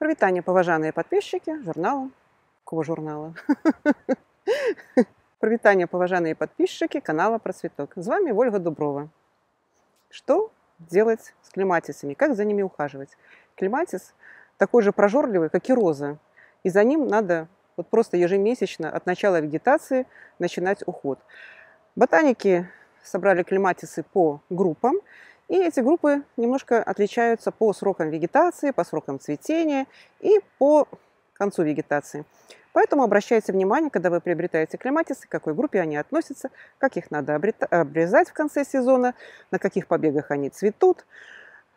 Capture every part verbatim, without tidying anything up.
Провитание, поважаныя подписчики журнала. Какого журнала? Провитание, поважаныя подписчики канала Процветок. С вами Вольга Дуброва. Что делать с клематисами? Как за ними ухаживать? Клематис такой же прожорливый, как и роза. И за ним надо вот просто ежемесячно от начала вегетации начинать уход. Ботаники собрали клематисы по группам. И эти группы немножко отличаются по срокам вегетации, по срокам цветения и по концу вегетации. Поэтому обращайте внимание, когда вы приобретаете клематисы, к какой группе они относятся, как их надо обрезать в конце сезона, на каких побегах они цветут.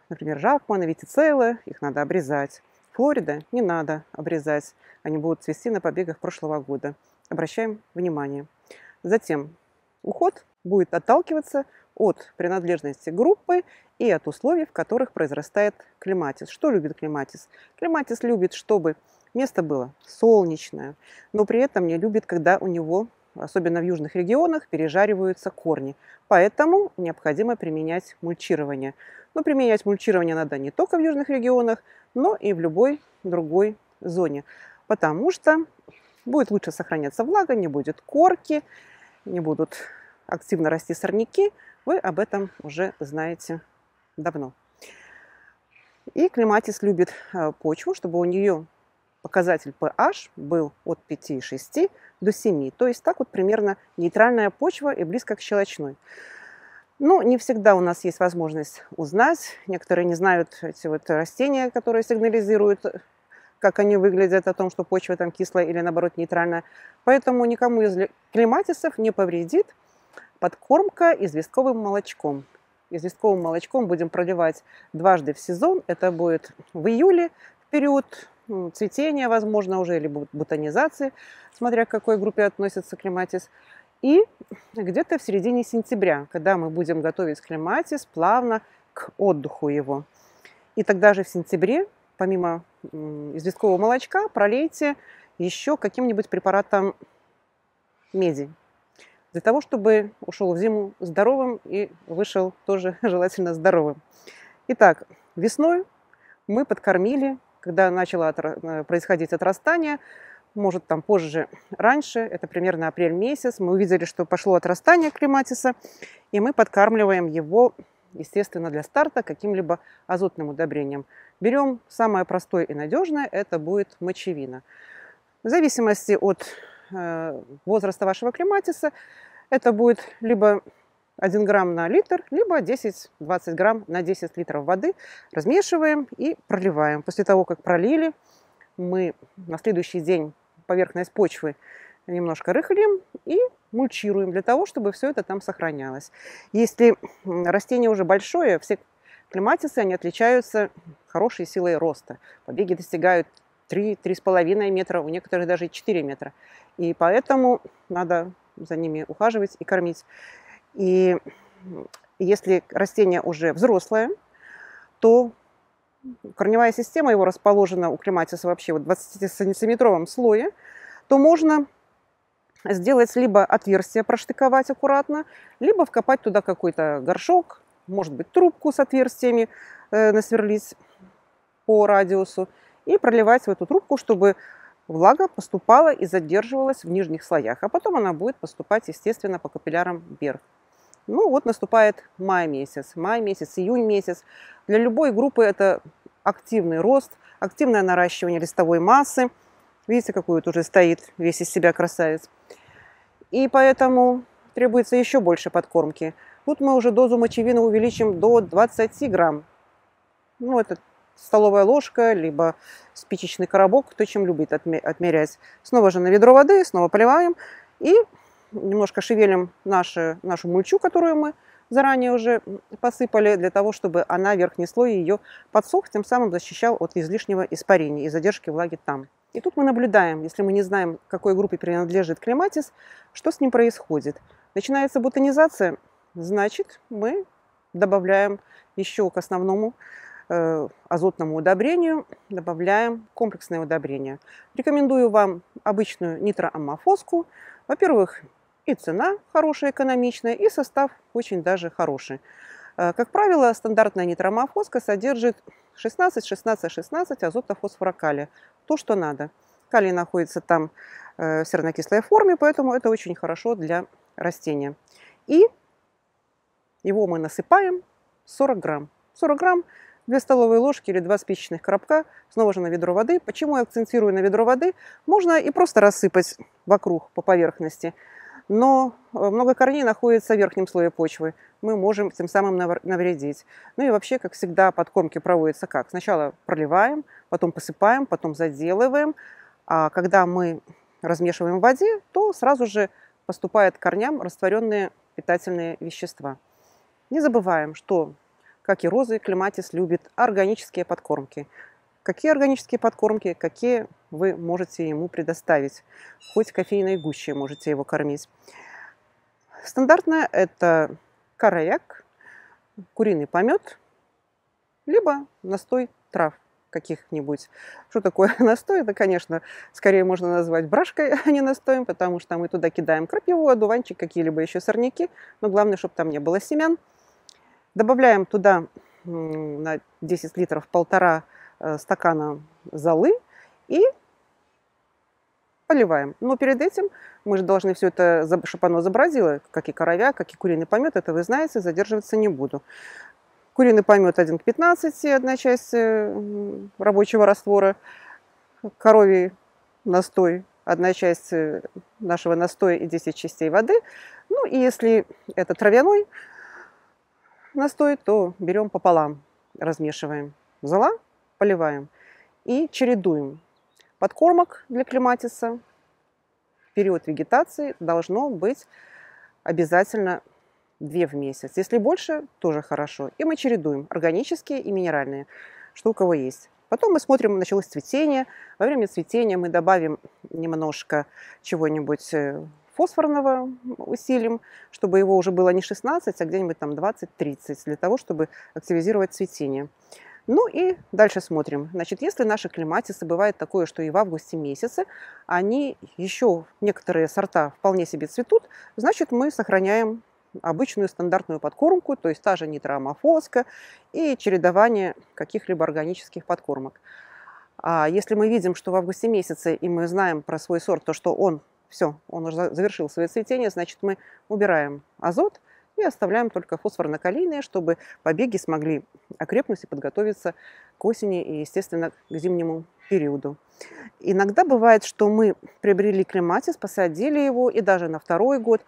Например, жакмана, витицелла, их надо обрезать. Флорида не надо обрезать, они будут цвести на побегах прошлого года. Обращаем внимание. Затем уход будет отталкиваться от принадлежности группы и от условий, в которых произрастает клематис. Что любит клематис? Клематис любит, чтобы место было солнечное, но при этом не любит, когда у него, особенно в южных регионах, пережариваются корни. Поэтому необходимо применять мульчирование. Но применять мульчирование надо не только в южных регионах, но и в любой другой зоне, потому что будет лучше сохраняться влага, не будет корки, не будут активно расти сорняки. Вы об этом уже знаете давно. И клематис любит почву, чтобы у нее показатель pH был от пяти и шести до семи. То есть так вот примерно нейтральная почва и близко к щелочной. Но не всегда у нас есть возможность узнать. Некоторые не знают эти вот растения, которые сигнализируют, как они выглядят, о том, что почва там кислая или наоборот нейтральная. Поэтому никому из клематисов не повредит подкормка известковым молочком. Известковым молочком будем проливать дважды в сезон. Это будет в июле, в период цветения, возможно, уже, или бутонизации, смотря к какой группе относится клематис. И где-то в середине сентября, когда мы будем готовить клематис плавно к отдыху его. И тогда же в сентябре, помимо известкового молочка, пролейте еще каким-нибудь препаратом меди, для того, чтобы ушел в зиму здоровым и вышел тоже желательно здоровым. Итак, весной мы подкормили, когда начало отра- происходить отрастание, может там позже, раньше, это примерно апрель месяц, мы увидели, что пошло отрастание клематиса, и мы подкармливаем его, естественно, для старта каким-либо азотным удобрением. Берем самое простое и надежное, это будет мочевина. В зависимости от возраста вашего клематиса это будет либо один грамм на литр, либо десять-двадцать грамм на десять литров воды. Размешиваем и проливаем. После того, как пролили, мы на следующий день поверхность почвы немножко рыхлим и мульчируем, для того, чтобы все это там сохранялось. Если растение уже большое, все клематисы, они отличаются хорошей силой роста. Побеги достигают три-три с половиной метра, у некоторых даже четыре метра. И поэтому надо за ними ухаживать и кормить. И если растение уже взрослое, то корневая система его расположена у клематиса вообще в двадцатисантиметровом слое, то можно сделать либо отверстие, проштыковать аккуратно, либо вкопать туда какой-то горшок, может быть, трубку с отверстиями э, насверлить по радиусу, и проливать в эту трубку, чтобы влага поступала и задерживалась в нижних слоях. А потом она будет поступать, естественно, по капиллярам вверх. Ну вот наступает май месяц, май месяц, июнь месяц. Для любой группы это активный рост, активное наращивание листовой массы. Видите, какой тут уже стоит весь из себя красавец. И поэтому требуется еще больше подкормки. Тут мы уже дозу мочевины увеличим до двадцати грамм. Ну, это столовая ложка, либо спичечный коробок, кто чем любит отмерять. Снова же на ведро воды, снова поливаем и немножко шевелим наши, нашу мульчу, которую мы заранее уже посыпали, для того, чтобы она, верхний слой ее подсох, тем самым защищал от излишнего испарения и задержки влаги там. И тут мы наблюдаем, если мы не знаем, к какой группе принадлежит клематис, что с ним происходит. Начинается бутонизация, значит, мы добавляем еще к основному азотному удобрению, добавляем комплексное удобрение. Рекомендую вам обычную нитроаммофоску. Во-первых, и цена хорошая, экономичная, и состав очень даже хороший. Как правило, стандартная нитроаммофоска содержит шестнадцать, шестнадцать, шестнадцать азота, фосфора, калия. То, что надо. Калий находится там в сернокислой форме, поэтому это очень хорошо для растения. И его мы насыпаем сорок грамм. сорок грамм, две столовые ложки или два спичечных коробка, снова же на ведро воды. Почему я акцентирую на ведро воды? Можно и просто рассыпать вокруг по поверхности, но много корней находится в верхнем слое почвы. Мы можем тем самым навредить. Ну и вообще, как всегда, подкормки проводятся как? Сначала проливаем, потом посыпаем, потом заделываем. А когда мы размешиваем в воде, то сразу же поступают к корням растворенные питательные вещества. Не забываем, что, как и розы, клематис любит органические подкормки. Какие органические подкормки, какие вы можете ему предоставить. Хоть кофейной гущей можете его кормить. Стандартно это коровяк, куриный помет, либо настой трав каких-нибудь. Что такое настой? Это, конечно, скорее можно назвать брашкой, а не настоем, потому что мы туда кидаем крапиву, одуванчик, какие-либо еще сорняки, но главное, чтобы там не было семян. Добавляем туда на десять литров полтора стакана золы и поливаем. Но перед этим мы же должны все это, чтобы оно забродило, как и коровяк, как и куриный помет, это вы знаете, задерживаться не буду. Куриный помет один к пятнадцати, одна часть рабочего раствора, коровий настой, одна часть нашего настоя и десять частей воды. Ну и если это травяной настой, то берем пополам, размешиваем зола, поливаем и чередуем. Подкормок для клематиса в период вегетации должно быть обязательно две в месяц. Если больше, тоже хорошо. И мы чередуем органические и минеральные, что у кого есть. Потом мы смотрим, началось цветение. Во время цветения мы добавим немножко чего-нибудь фосфорного, усилим, чтобы его уже было не шестнадцать, а где-нибудь там двадцать-тридцать, для того, чтобы активизировать цветение. Ну и дальше смотрим. Значит, если наши клематисы, бывает такое, что и в августе месяце, они еще, некоторые сорта вполне себе цветут, значит, мы сохраняем обычную стандартную подкормку, то есть та же нитроаммофоска и чередование каких-либо органических подкормок. А если мы видим, что в августе месяце, и мы знаем про свой сорт, то что он, все, он уже завершил свое цветение, значит, мы убираем азот и оставляем только фосфорно-калийные, чтобы побеги смогли окрепнуть и подготовиться к осени и, естественно, к зимнему периоду. Иногда бывает, что мы приобрели клематис, посадили его, и даже на второй год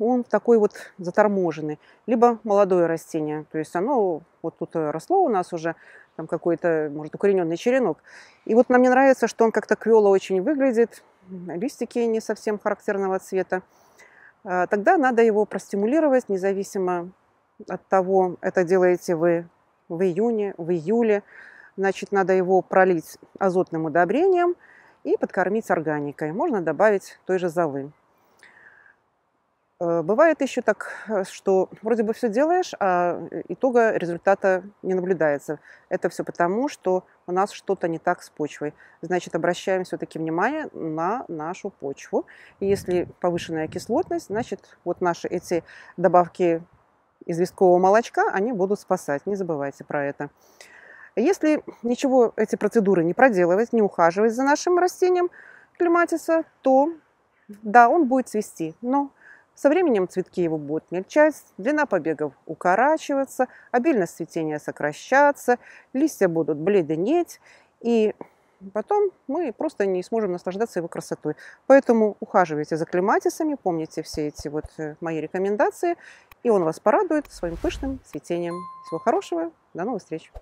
он такой вот заторможенный. Либо молодое растение, то есть оно вот тут росло у нас уже, там какой-то, может, укорененный черенок. И вот нам не нравится, что он как-то квело очень выглядит, листики не совсем характерного цвета. Тогда надо его простимулировать, независимо от того, это делаете вы в июне, в июле. Значит, надо его пролить азотным удобрением и подкормить органикой. Можно добавить той же золы. Бывает еще так, что вроде бы все делаешь, а итога результата не наблюдается. Это все потому, что у нас что-то не так с почвой. Значит, обращаем все-таки внимание на нашу почву. И если повышенная кислотность, значит, вот наши эти добавки известкового молочка, они будут спасать. Не забывайте про это. Если ничего, эти процедуры не проделывать, не ухаживать за нашим растением клематиса, то да, он будет цвести, но со временем цветки его будут мельчать, длина побегов укорачиваться, обильность цветения сокращаться, листья будут бледнеть, и потом мы просто не сможем наслаждаться его красотой. Поэтому ухаживайте за клематисами, помните все эти вот мои рекомендации, и он вас порадует своим пышным цветением. Всего хорошего, до новых встреч!